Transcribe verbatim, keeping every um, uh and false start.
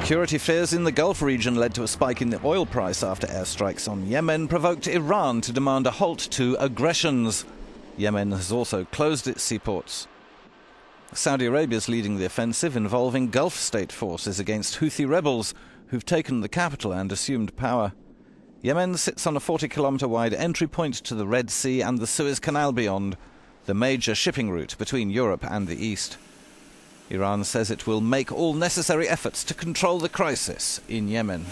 Security fears in the Gulf region led to a spike in the oil price after airstrikes on Yemen provoked Iran to demand a halt to aggressions. Yemen has also closed its seaports. Saudi Arabia is leading the offensive involving Gulf state forces against Houthi rebels who've taken the capital and assumed power. Yemen sits on a forty kilometer wide entry point to the Red Sea and the Suez Canal beyond, the major shipping route between Europe and the East. Iran says it will make all necessary efforts to control the crisis in Yemen.